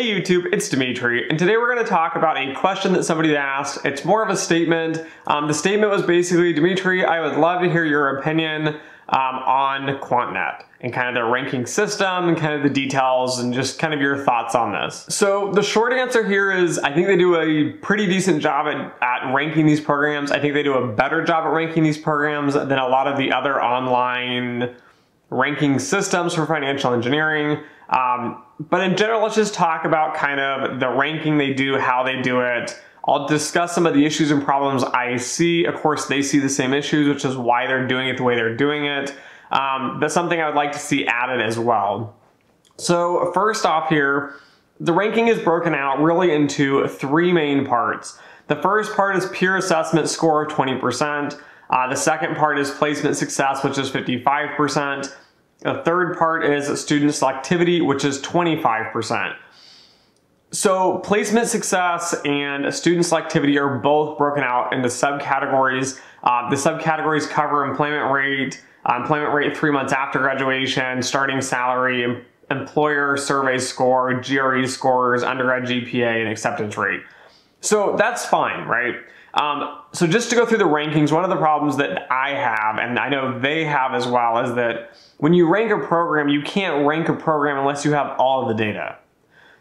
Hey YouTube, it's Dimitri, and today we're going to talk about a question that somebody asked. It's more of a statement. The statement was basically, Dimitri, I would love to hear your opinion on QuantNet and kind of their ranking system and kind of the details and just kind of your thoughts on this. So the short answer here is I think they do a pretty decent job at ranking these programs. I think they do a better job at ranking these programs than a lot of the other online ranking systems for financial engineering. But in general, let's just talk about kind of the ranking they do, how they do it. I'll discuss some of the issues and problems I see. Of course, they see the same issues, which is why they're doing it the way they're doing it. That's something I would like to see added as well. So first off here, the ranking is broken out really into three main parts. The first part is peer assessment score of 20%. The second part is placement success, which is 55%. The third part is student selectivity, which is 25%. So placement success and student selectivity are both broken out into subcategories. The subcategories cover employment rate 3 months after graduation, starting salary, employer survey score, GRE scores, undergrad GPA, and acceptance rate. So that's fine, right? So just to go through the rankings, one of the problems that I have, and I know they have as well, is that when you rank a program, you can't rank a program unless you have all of the data.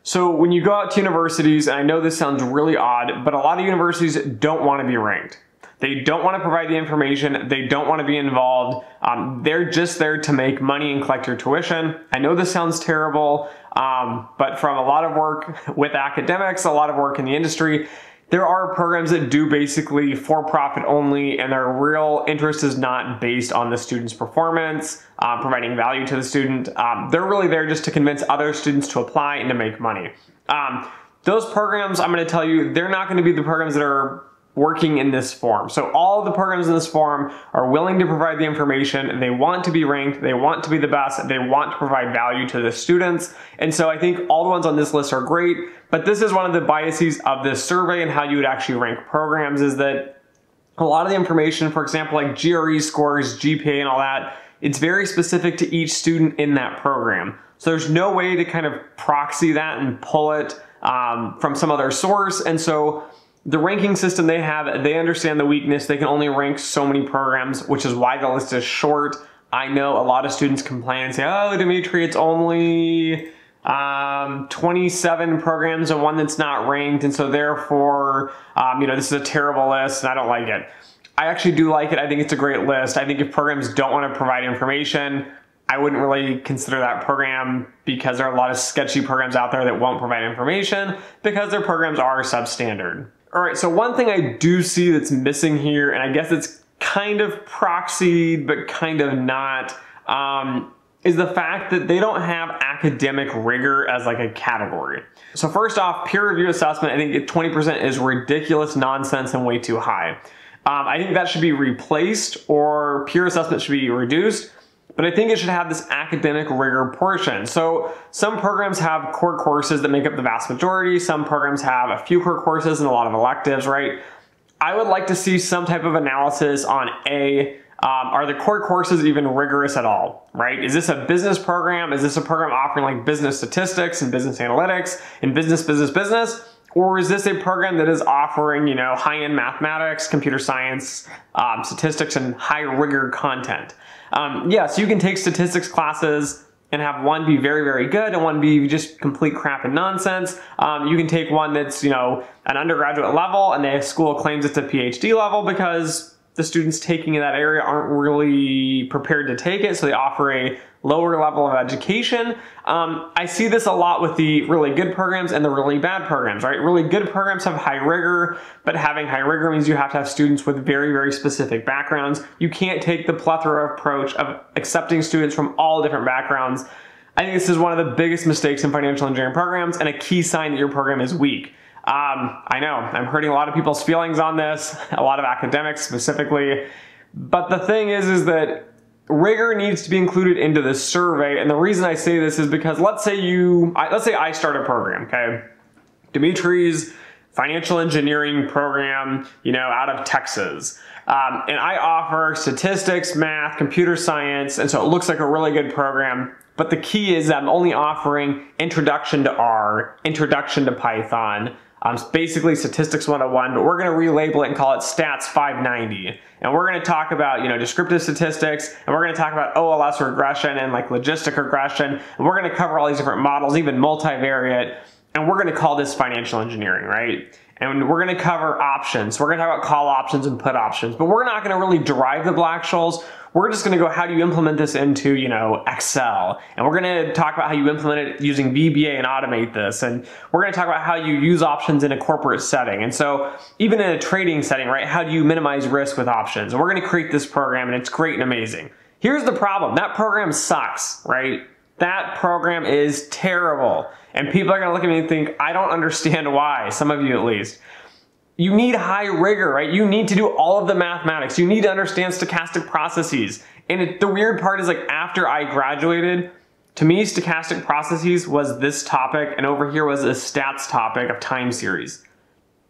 So when you go out to universities, and I know this sounds really odd, but a lot of universities don't want to be ranked. They don't want to provide the information. They don't want to be involved. They're just there to make money and collect your tuition. I know this sounds terrible, but from a lot of work with academics, a lot of work in the industry, there are programs that do basically for-profit only, and their real interest is not based on the student's performance, providing value to the student. They're really there just to convince other students to apply and to make money. Those programs, I'm going to tell you, they're not going to be the programs that are working in this form. So all of the programs in this form are willing to provide the information. They want to be ranked. They want to be the best. They want to provide value to the students. And so I think all the ones on this list are great, but this is one of the biases of this survey and how you would actually rank programs is that a lot of the information, for example, like GRE scores, GPA and all that, it's very specific to each student in that program. So there's no way to kind of proxy that and pull it from some other source. And so the ranking system they have, they understand the weakness. They can only rank so many programs, which is why the list is short. I know a lot of students complain and say, oh, Dimitri, it's only 27 programs and one that's not ranked. And so therefore, you know, this is a terrible list and I don't like it. I actually do like it. I think it's a great list. I think if programs don't want to provide information, I wouldn't really consider that program because there are a lot of sketchy programs out there that won't provide information because their programs are substandard. All right, so one thing I do see that's missing here, and I guess it's kind of proxied, but kind of not, is the fact that they don't have academic rigor as like a category. So first off, peer review assessment, I think 20% is ridiculous nonsense and way too high. I think that should be replaced or peer assessment should be reduced. But I think it should have this academic rigor portion. So some programs have core courses that make up the vast majority. Some programs have a few core courses and a lot of electives, right? I would like to see some type of analysis on are the core courses even rigorous at all, right? Is this a business program? Is this a program offering like business statistics and business analytics and business? Or is this a program that is offering, you know, high-end mathematics, computer science, statistics, and high rigor content? So you can take statistics classes and have one be very, very good and one be just complete crap and nonsense. You can take one that's, you know, an undergraduate level and the school claims it's a PhD level because the students taking in that area aren't really prepared to take it, so they offer a lower level of education. I see this a lot with the really good programs and the really bad programs, right? Really good programs have high rigor, but having high rigor means you have to have students with very, very specific backgrounds. You can't take the plethora approach of accepting students from all different backgrounds. I think this is one of the biggest mistakes in financial engineering programs and a key sign that your program is weak. I know, I'm hurting a lot of people's feelings on this, a lot of academics specifically, but the thing is that rigor needs to be included into the survey, and the reason I say this is because let's say I start a program, okay? Dimitri's financial engineering program, you know, out of Texas, and I offer statistics, math, computer science, and so it looks like a really good program, But the key is I'm only offering introduction to R, introduction to Python, basically statistics 101, but we're going to relabel it and call it stats 590. And we're going to talk about, descriptive statistics, and we're going to talk about OLS regression and like logistic regression. And we're going to cover all these different models, even multivariate, and we're going to call this financial engineering, right? And we're going to cover options. We're going to talk about call options and put options, but we're not going to really derive the Black-Scholes. We're just going to go, how do you implement this into, Excel? And we're going to talk about how you implement it using VBA and automate this. And we're going to talk about how you use options in a corporate setting. And so even in a trading setting, right, how do you minimize risk with options? And we're going to create this program, and it's great and amazing. Here's the problem. That program sucks, right? That program is terrible. And people are going to look at me and think, I don't understand why, some of you at least. You need high rigor, right? You need to do all of the mathematics. You need to understand stochastic processes. And the weird part is, like, after I graduated, to me, stochastic processes was this topic, and over here was a stats topic of time series.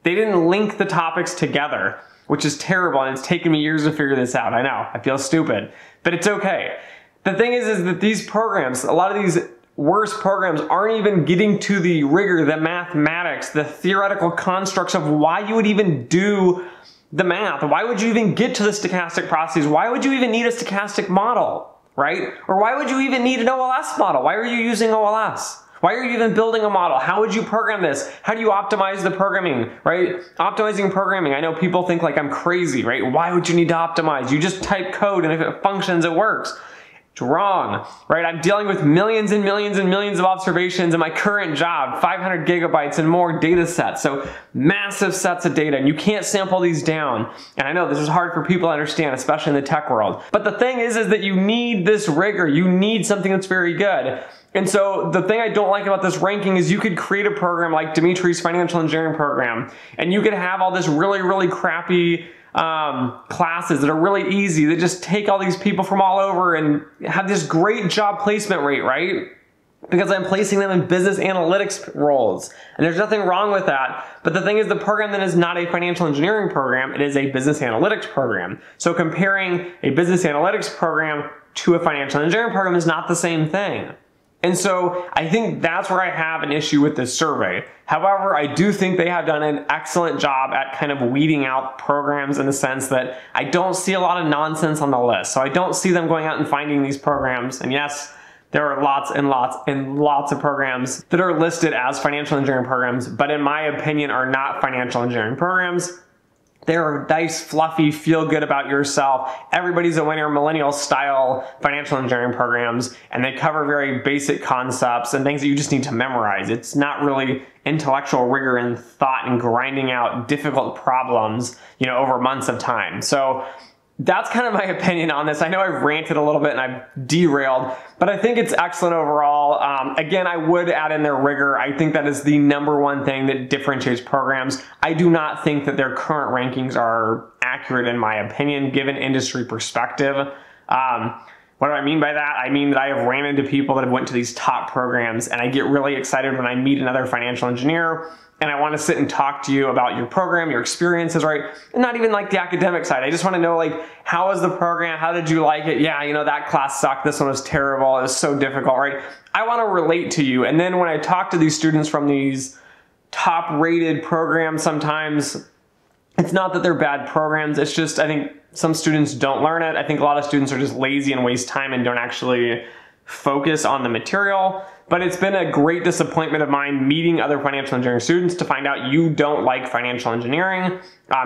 They didn't link the topics together, which is terrible, and it's taken me years to figure this out. I know, I feel stupid, but it's okay. The thing is that these programs, a lot of these worse programs, aren't even getting to the rigor, the mathematics, the theoretical constructs of why you would even do the math. Why would you even get to the stochastic processes? Why would you even need a stochastic model, right? Or why would you even need an OLS model? Why are you using OLS? Why are you even building a model? How would you program this? How do you optimize the programming, right? Optimizing programming. I know people think like I'm crazy, right? Why would you need to optimize? You just type code, and if it functions, it works. Wrong, right? I'm dealing with millions and millions and millions of observations in my current job, 500 gigabytes and more data sets. So massive sets of data, and you can't sample these down. And I know this is hard for people to understand, especially in the tech world. But the thing is that you need this rigor. You need something that's very good. And so the thing I don't like about this ranking is you could create a program like Dimitri's financial engineering program, and you could have all this really, really crappy classes that are really easy. They just take all these people from all over and have this great job placement rate, right? Because I'm placing them in business analytics roles. And there's nothing wrong with that. But the thing is, the program then is not a financial engineering program. It is a business analytics program. So comparing a business analytics program to a financial engineering program is not the same thing. And so I think that's where I have an issue with this survey. However, I do think they have done an excellent job at kind of weeding out programs, in the sense that I don't see a lot of nonsense on the list. So I don't see them going out and finding these programs. And yes, there are lots and lots and lots of programs that are listed as financial engineering programs, but in my opinion are not financial engineering programs. They're nice, fluffy, feel good about yourself, everybody's a winner, millennial style financial engineering programs, and they cover very basic concepts and things that you just need to memorize. It's not really intellectual rigor and thought and grinding out difficult problems, over months of time. So that's kind of my opinion on this. I know I've ranted a little bit and I've derailed, but I think it's excellent overall. Again, I would add in their rigor. I think that is the number one thing that differentiates programs. I do not think that their current rankings are accurate, in my opinion, given industry perspective. What do I mean by that? I mean that I have ran into people that have went to these top programs, and I get really excited when I meet another financial engineer and I want to sit and talk to you about your program, your experiences, right? And not even like the academic side. I just want to know, like, how was the program? How did you like it? Yeah, that class sucked. This one was terrible. It was so difficult, right? I want to relate to you. And then when I talk to these students from these top rated programs, sometimes it's not that they're bad programs. It's just, I think some students don't learn it. I think a lot of students are just lazy and waste time and don't actually focus on the material. But it's been a great disappointment of mine meeting other financial engineering students to find out you don't like financial engineering.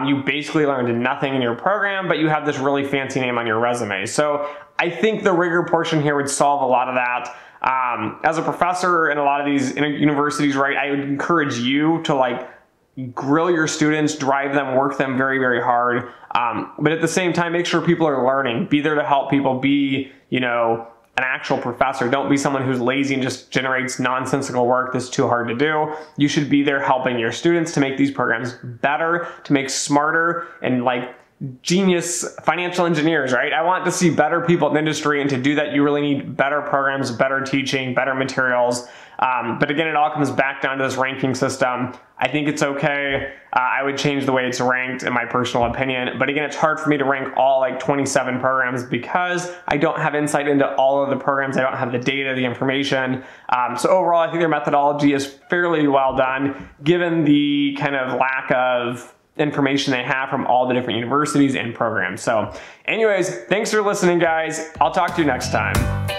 You basically learned nothing in your program, but you have this really fancy name on your resume. So I think the rigor portion here would solve a lot of that. As a professor in a lot of these universities, right, I would encourage you to, like, grill your students, drive them, work them very, very hard. But at the same time, make sure people are learning. Be there to help people. Be, an actual professor. Don't be someone who's lazy and just generates nonsensical work that's too hard to do. You should be there helping your students to make these programs better, to make smarter and, like, genius financial engineers, right? I want to see better people in the industry, and to do that, you really need better programs, better teaching, better materials. But again, it all comes back down to this ranking system. I think it's okay. I would change the way it's ranked, in my personal opinion. But again, it's hard for me to rank all like 27 programs because I don't have insight into all of the programs. I don't have the data, the information. So overall, I think their methodology is fairly well done, given the kind of lack of information they have from all the different universities and programs. So anyways, thanks for listening, guys. I'll talk to you next time.